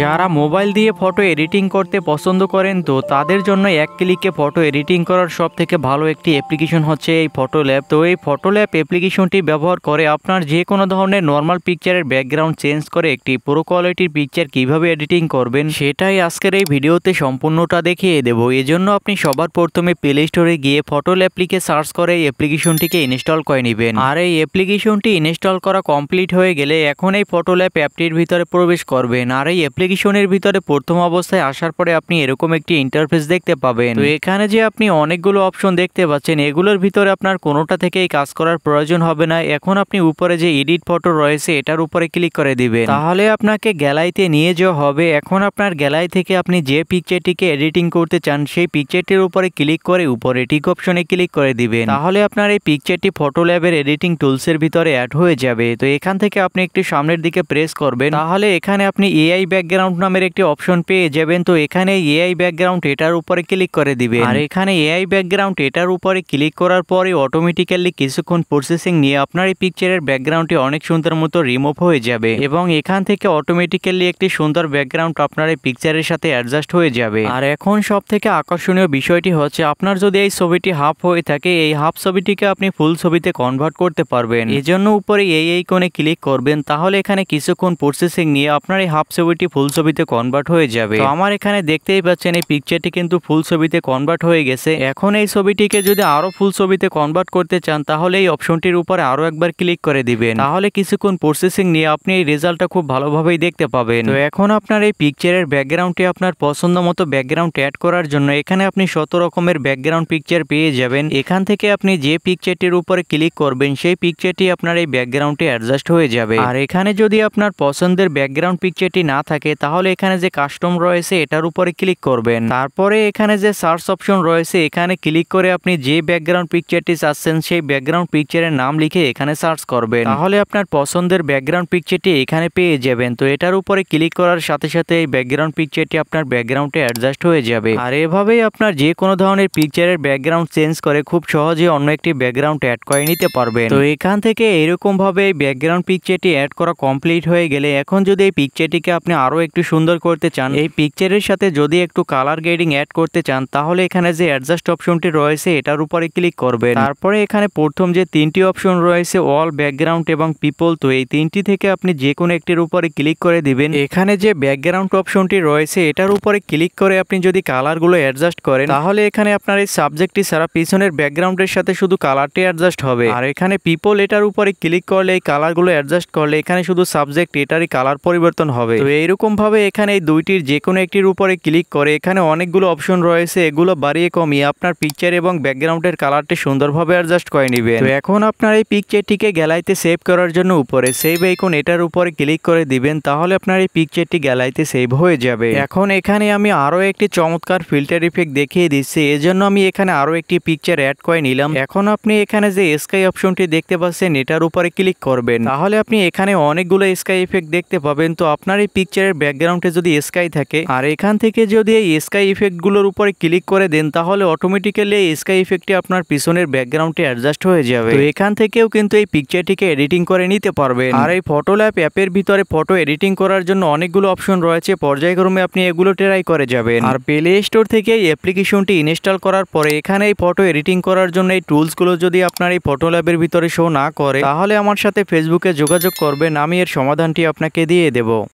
যারা মোবাইল দিয়ে photo editing করতে পছন্দ করেন তো তাদের জন্য এক ক্লিকে ফটো এডিটিং করার সবথেকে ভালো একটি অ্যাপ্লিকেশন হচ্ছে এই ফটো ল্যাব। তো এই ফটো ল্যাব অ্যাপ্লিকেশনটি ব্যবহার করে আপনার যে কোনো ধরনের নর্মাল পিকচারের ব্যাকগ্রাউন্ড চেঞ্জ করে একটি পুরো কোয়ালিটির পিকচার কিভাবে এডিটিং করবেন সেটাই আজকের এই ভিডিওতে সম্পূর্ণটা দেখিয়ে দেব। এজন্য আপনি সবার প্রথমে প্লে স্টোরে গিয়ে ফটো ল্যাব লিখে সার্চ করে এই অ্যাপ্লিকেশনটিকে ইনস্টল করে নেবেন। আর এই অ্যাপ্লিকেশনটি ইনস্টল করা কমপ্লিট হয়ে গেলে এখন এই ফটো ল্যাব অ্যাপটির ভিতরে প্রবেশ করবেন। আর এই অ্যাপ্লিকেশনের ভিতরে প্রথম অবস্থায় আসার পরে আপনি এরকম একটি ইন্টারফেস দেখতে পাবেন। তো এখানে যে আপনি অনেকগুলো অপশন দেখতে পাচ্ছেন এগুলোর ভিতরে আপনার কোনোটা থেকেই কাজ করার প্রয়োজন হবে না। এখন আপনি উপরে যে এডিট ফটো রয়েছে এটার উপরে ক্লিক করে দিবেন, তাহলে আপনাকে গ্যালারিতে নিয়ে যাওয়া হবে। এখন আপনার গ্যালারি থেকে আপনি যে পিকচারটিকে এডিটিং করতে চান সেই পিকচারটির উপরে ক্লিক করে উপরে টিক অপশনে ক্লিক করে দিবেন, তাহলে আপনার এই পিকচারটি ফটো ল্যাবের এডিটিং টুলসের ভিতরে অ্যাড হয়ে যাবে। তো এখান থেকে আপনি একটু সামনের দিকে প্রেস করবেন, তাহলে এখানে আপনি এআই ব্যাকগ্রাউন্ড নামের একটি অপশন পেয়ে যাবেন। তো এখানে এআই ব্যাকগ্রাউন্ড এটার উপরে ক্লিক করে দিবেন। আর এখানে এআই ব্যাকগ্রাউন্ড এটার উপরে ক্লিক করার পরে অটোমেটিক্যালি কিছুক্ষণ প্রসেসিং নিয়ে আপনার এই পিকচারের ব্যাকগ্রাউন্ডটি অনেক সুন্দর মতো রিমুভ হয়ে যাবে এবং এখান থেকে অটোমেটিক্যালি একটি সুন্দর ব্যাকগ্রাউন্ড আপনার এই পিকচারের সাথে অ্যাডজাস্ট হয়ে যাবে। আর এখন সব থেকে আকর্ষণীয় বিষয়টি হচ্ছে আপনার যদি এই ছবিটি হাফ হয়ে থাকে এই হাফ ছবিটিকে আপনি ফুল ছবিতে কনভার্ট করতে পারবেন। এজন্য উপরে এই আইকনে ক্লিক করবেন, তাহলে এখানে কিছুক্ষণ প্রসেসিং নিয়ে আপনার এই হাফ ছবিটি ফুল ছবিতে কনভার্ট হয়ে যাবে। তো আমার এখানে দেখতেই পাচ্ছেন এই পিকচারটি কিন্তু ফুল ছবিতে কনভার্ট হয়ে গেছে। এখন এই ছবিটিকে যদি আরো ফুল ছবিতে কনভার্ট করতে চান তাহলে এই অপশনটির উপরে আরো একবার ক্লিক করে দিবেন, তাহলে কিছুক্ষণ প্রসেসিং নিয়ে আপনি এই রেজাল্টটা খুব ভালোভাবেই দেখতে পাবেন। তো এখন আপনার এই পিকচারের ব্যাকগ্রাউন্ডটি আপনার পছন্দ মতো ব্যাকগ্রাউন্ড অ্যাড করার জন্য এখানে আপনি 17 রকমের ব্যাকগ্রাউন্ড পিকচার পেয়ে যাবেন। এখান থেকে আপনি যে পিকচারটির উপরে ক্লিক করবেন সেই পিকচারটি আপনার এই ব্যাকগ্রাউন্ডে অ্যাডজাস্ট হয়ে যাবে। আর এখানে যদি আপনার পছন্দের ব্যাকগ্রাউন্ড পিকচারটি না থাকে তাহলে এখানে যে কাস্টম রয়েছে এটার উপরে ক্লিক করবেন, তারপরে এখানে যে সার্চ অপশন রয়েছে এখানে ক্লিক করে আপনি যে ব্যাকগ্রাউন্ড পিকচারটি চাচ্ছেন সেই ব্যাকগ্রাউন্ড পিকচারের নাম লিখে এখানে সার্চ করবেন, তাহলে আপনার পছন্দের ব্যাকগ্রাউন্ড পিকচারটি এখানে পেয়ে যাবেন। তো এটার উপরে ক্লিক করার সাথে সাথে এই ব্যাকগ্রাউন্ড পিকচারটি আপনার ব্যাকগ্রাউন্ডে অ্যাডজাস্ট হয়ে যাবে। আর এভাবেই আপনার যে কোনো ধরনের পিকচারের ব্যাকগ্রাউন্ড চেঞ্জ করে খুব সহজে অন্য একটি ব্যাকগ্রাউন্ড অ্যাড করে নিতে পারবেন। তো এখান থেকে এরকম ভাবে এই ব্যাকগ্রাউন্ড পিকচারটি অ্যাড করা কমপ্লিট হয়ে গেলে এখন যদি এই পিকচারটিকে আপনি আরো একটু সুন্দর করতে চান, এই পিকচারের সাথে যদি একটু কালার গ্রেডিং অ্যাড করতে চান তাহলে এখানে যে অ্যাডজাস্ট অপশনটি রয়েছে এটার উপরে ক্লিক করবেন, তারপরে এখানে প্রথম যে তিনটি অপশন রয়েছে অল, ব্যাকগ্রাউন্ড এবং পিপল, তো এই তিনটি থেকে আপনি যে কোনো একটির উপরে ক্লিক করে দিবেন। এখানে যে ব্যাকগ্রাউন্ড অপশনটি রয়েছে এটার উপরে ক্লিক করে আপনি যদি কালারগুলো অ্যাডজাস্ট করেন তাহলে এখানে আপনার এই সাবজেক্টটি সারা পিছনের ব্যাকগ্রাউন্ডের সাথে শুধু কালারটি অ্যাডজাস্ট হবে। আর এখানে পিপল এটার উপরে ক্লিক করলে এই কালারগুলো অ্যাডজাস্ট করলে এখানে শুধু সাবজেক্ট এটারই কালার পরিবর্তন হবে। তো এইরকম ভাবে এখানে এই দুইটির যে কোনো একটির উপরে ক্লিক করে এখানে অনেকগুলো অপশন রয়েছে এগুলো বাড়িয়ে কমিয়ে আপনার পিকচার এবং ব্যাকগ্রাউন্ডের কালারটি সুন্দরভাবে অ্যাডজাস্ট করে নেবেন। তো এখন আপনার এই পিকচারটিকে গ্যালারিতে সেভ করার জন্য উপরে সেভ আইকন এটার উপরে ক্লিক করে দিবেন, তাহলে আপনার এই পিকচারটি গ্যালারিতে সেভ হয়ে যাবে। এখন এখানে আমি আরো একটি চমৎকার ফিল্টার ইফেক্ট দেখিয়ে দিচ্ছি, এজন্য আমি এখানে আরো একটি পিকচার অ্যাড করে নিলাম। এখন আপনি এখানে যে স্কাই অপশনটি দেখতে পাচ্ছেন এটার উপরে ক্লিক করবেন, তাহলে আপনি এখানে অনেকগুলো স্কাই ইফেক্ট দেখতে পাবেন। তো আপনার এই পিকচারের ব্যাকগ্রাউন্ডে যদি স্কাই থাকে আর এখান থেকে যদি এই স্কাই ইফেক্টগুলোর উপরে ক্লিক করে দেন তাহলে অটোমেটিক্যালি এই স্কাই ইফেক্টটি আপনার পিছনের ব্যাকগ্রাউন্ডে অ্যাডজাস্ট হয়ে যাবে। তো এখান থেকেও কিন্তু এই পিকচারটিকে এডিটিং করে নিতে পারবেন। আর এই ফটো ল্যাব অ্যাপের ভিতরে ফটো এডিটিং করার জন্য অনেকগুলো অপশন রয়েছে, পর্যায়ক্রমে আপনি এগুলো ট্রাই করে যাবেন। আর প্লে স্টোর থেকে এই অ্যাপ্লিকেশনটি ইনস্টল করার পরে এখানে এই ফটো এডিটিং করার জন্য এই টুলসগুলো যদি আপনার এই ফটো ল্যাবের ভিতরে শো না করে তাহলে আমার সাথে ফেসবুকে যোগাযোগ করবেন, আমি এর সমাধানটি আপনাকে দিয়ে দেব।